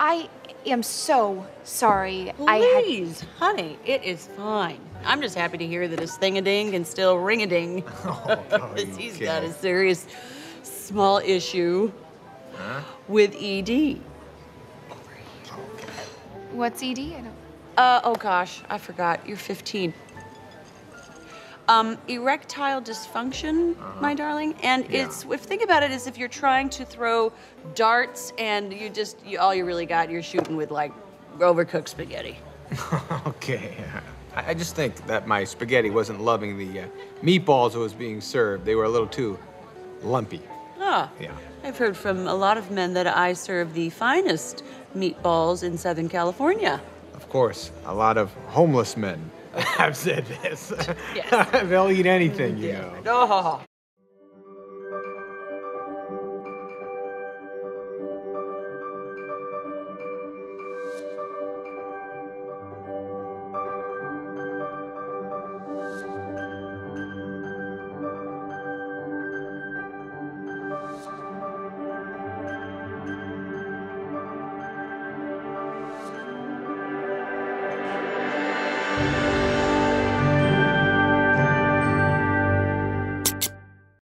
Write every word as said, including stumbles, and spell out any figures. I am so sorry. Please, I Please, honey, it is fine. I'm just happy to hear that his thing-a-ding can still ring-a-ding. Oh, no, he's can't. got a serious small issue huh? with E D. What's E D? I don't... Uh, oh gosh, I forgot. You're fifteen. Um, erectile dysfunction, uh-huh. my darling, and yeah. it's, if think about it, is if you're trying to throw darts and you just, you, all you really got, you're shooting with like overcooked spaghetti. Okay, I, I just think that my spaghetti wasn't loving the uh, meatballs that was being served. They were a little too lumpy. Ah, yeah. I've heard from a lot of men that I serve the finest meatballs in Southern California. Of course, a lot of homeless men. I've said this. Yes. They'll eat anything, you know. Oh.